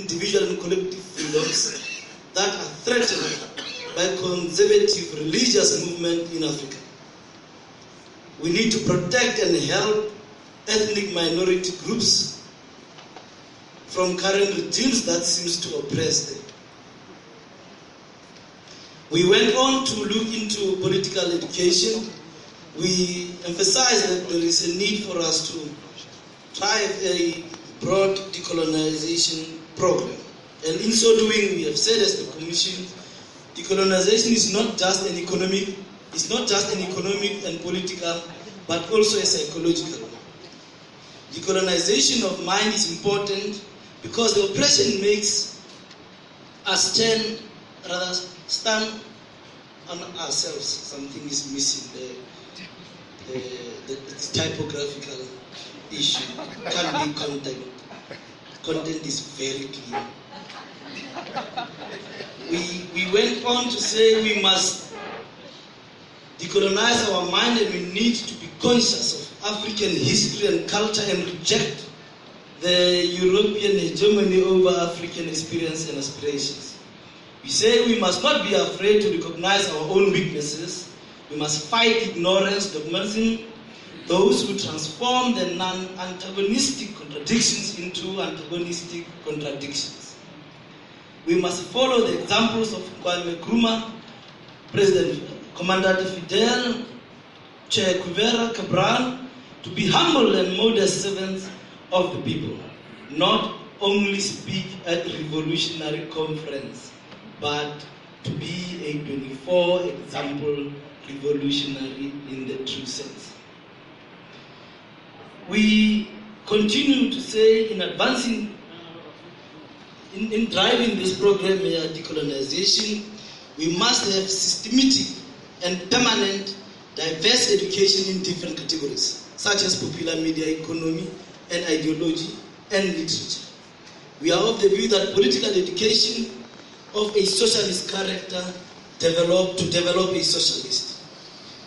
individual and collective freedoms that are threatened by conservative religious movement in Africa. We need to protect and help ethnic minority groups from current regimes that seems to oppress them. We went on to look into political education. We emphasized that there is a need for us to drive a broad decolonization program. And in so doing, we have said as the Commission, decolonization is not just an economic, it's not just an economic and political, but also a psychological one. Decolonization of mind is important because the oppression makes us stand on ourselves. Something is missing there. The typographical issue can be content. Content is very clear. We went on to say we must decolonize our mind and we need to be conscious of African history and culture and reject the European hegemony over African experience and aspirations. We say we must not be afraid to recognize our own weaknesses. We must fight ignorance, dogmatism, those who transform the non-antagonistic contradictions into antagonistic contradictions. We must follow the examples of Kwame Nkrumah, President Commander Fidel, Che Guevara, Cabral, to be humble and modest servants of the people, not only speak at revolutionary conference, but to be a 24 example revolutionary in the true sense. We continue to say in advancing, in driving this program here, decolonization, we must have systematic and permanent diverse education in different categories, such as popular media, economy, and ideology, and literature. We are of the view that political education of a socialist character to develop a socialist.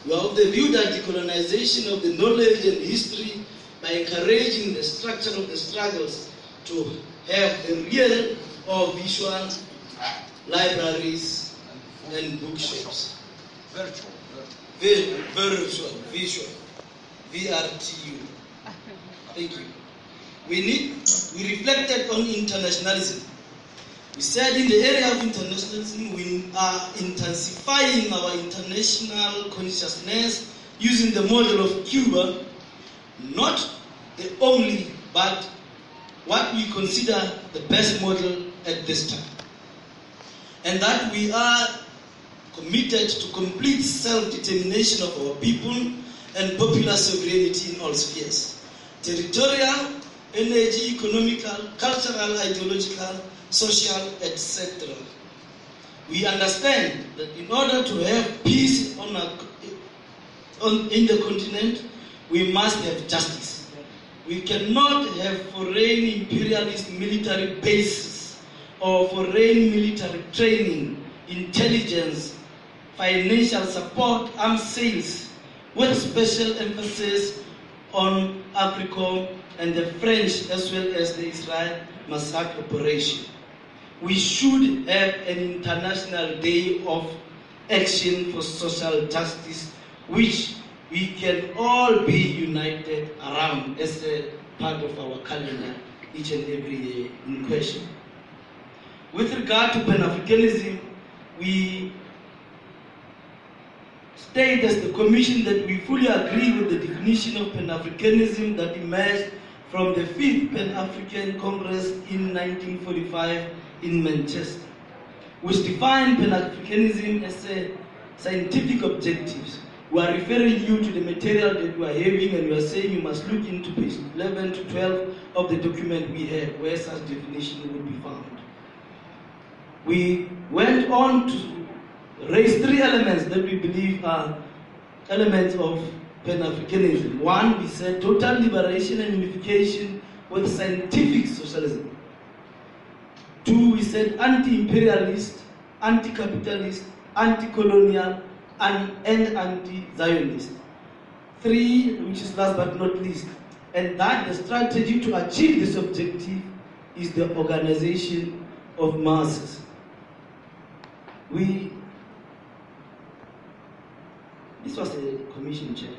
We are of the view that decolonization of the knowledge and history by encouraging the structure of the struggles to have a real or visual libraries and bookshops. Virtual. VRTU. Thank you. We reflected on internationalism. We said in the area of internationalism, we are intensifying our international consciousness using the model of Cuba, not the only, but what we consider the best model at this time. And that we are committed to complete self-determination of our people and popular sovereignty in all spheres. Territorial, energy, economical, cultural, ideological, social, etc. We understand that in order to have peace in the continent, we must have justice. We cannot have foreign imperialist military bases or foreign military training, intelligence, financial support, arms sales, with special emphasis on Africa and the French as well as the Israel massacre operation. We should have an international day of action for social justice, which we can all be united around as a part of our calendar each and every year in question. With regard to Pan-Africanism, we state as the Commission that we fully agree with the definition of Pan-Africanism that emerged from the 5th Pan-African Congress in 1945 in Manchester, which defined Pan-Africanism as a scientific objectives. We are referring you to the material that we are having, and we are saying you must look into page 11 to 12 of the document we have, where such definition would be found. We went on to raise three elements that we believe are elements of Pan-Africanism. One, we said total liberation and unification with scientific socialism. Two, we said anti-imperialist, anti-capitalist, anti-colonial, and anti-Zionist. Three, which is last but not least, and that the strategy to achieve this objective is the organization of masses. This was a commission chair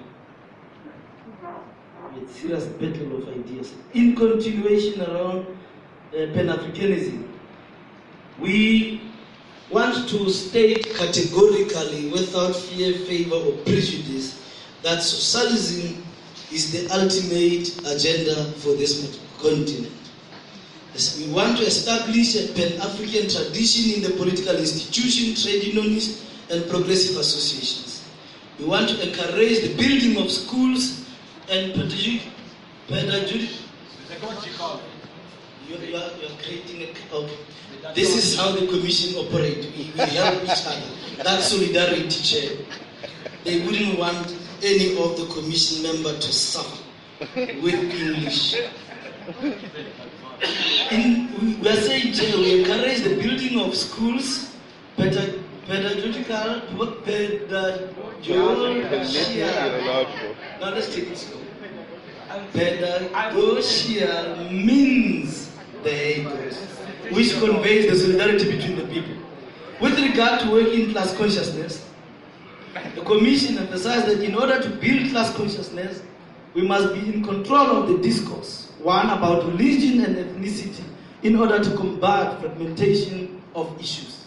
with serious battle of ideas. In continuation around Pan-Africanism, we want to state categorically, without fear, favor, or prejudice, that socialism is the ultimate agenda for this continent. We want to establish a Pan-African tradition in the political institution, trade unions, and progressive associations. We want to encourage the building of schools and pedagogical. You are creating a... Okay. This is how the commission operates. We help each other. That's solidarity, Chair. They wouldn't want any of the commission members to suffer with English. We are saying, Chair, we encourage the building of schools, pedagogical means the which conveys the solidarity between the people. With regard to working class consciousness, the Commission emphasized that in order to build class consciousness, we must be in control of the discourse, one about religion and ethnicity, in order to combat fragmentation of issues.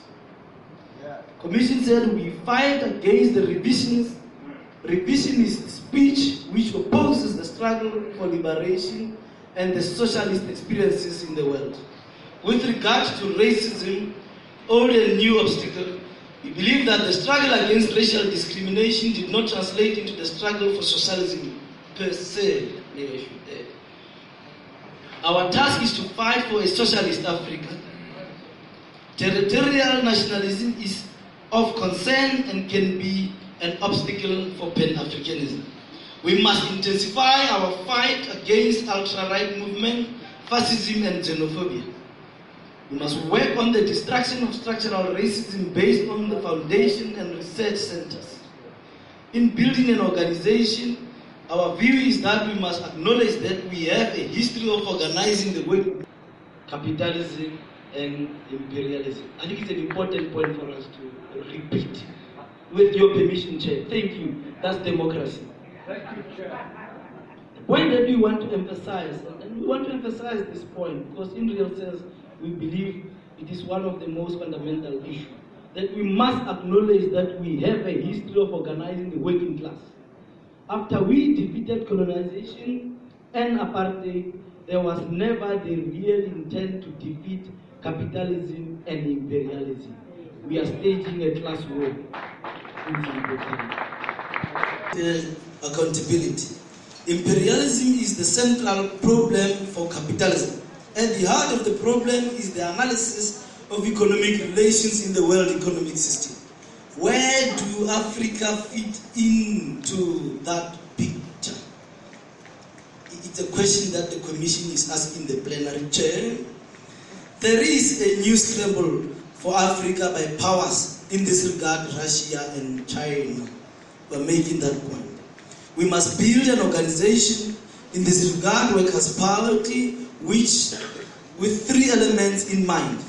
The Commission said we fight against the revisionist speech which opposes the struggle for liberation and the socialist experiences in the world. With regard to racism, old and new obstacle, we believe that the struggle against racial discrimination did not translate into the struggle for socialism per se. Our task is to fight for a socialist Africa. Territorial nationalism is of concern and can be an obstacle for Pan-Africanism. We must intensify our fight against ultra-right movement, fascism and xenophobia. We must work on the destruction of structural racism based on the foundation and research centers. In building an organization, our view is that we must acknowledge that we have a history of organizing the work of capitalism and imperialism. I think it's an important point for us to repeat. With your permission, Chair. Thank you. That's democracy. Thank you, Chair. The point that we want to emphasize, and we want to emphasize this point, because in real sense, we believe it is one of the most fundamental issues, that we must acknowledge that we have a history of organizing the working class. After we defeated colonization and apartheid, there was never the real intent to defeat capitalism and imperialism. We are staging a class war. Accountability. Imperialism is the central problem for capitalism. At the heart of the problem is the analysis of economic relations in the world economic system. Where do Africa fit into that picture? It's a question that the Commission is asking the plenary chair. There is a new scramble for Africa by powers, in this regard Russia and China were making that point. We must build an organization in this regard, workers' parity, which with three elements in mind.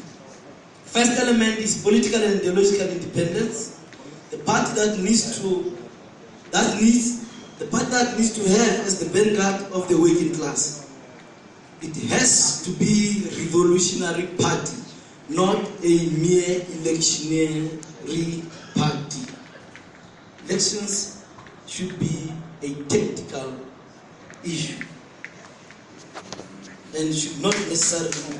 First element is political and ideological independence. The party that needs to have as the vanguard of the working class. It has to be a revolutionary party, not a mere electionary party. Elections should be a tactical issue and should not necessarily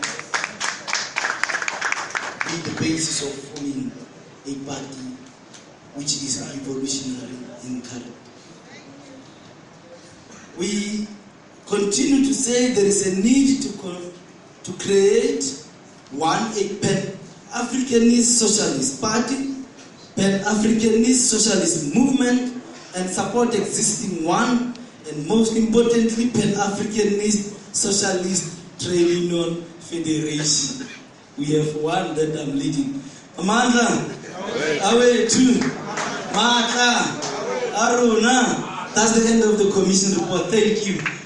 be the basis of forming a party which is revolutionary in character. We continue to say there is a need to create one, a Pan-Africanist Socialist Party, Pan-Africanist Socialist Movement, and support existing one, and most importantly, Pan-Africanist Socialist Trade Union Federation. We have one that I'm leading. Amanda, Awe too, Mata, Aruna. That's the end of the commission report. Thank you.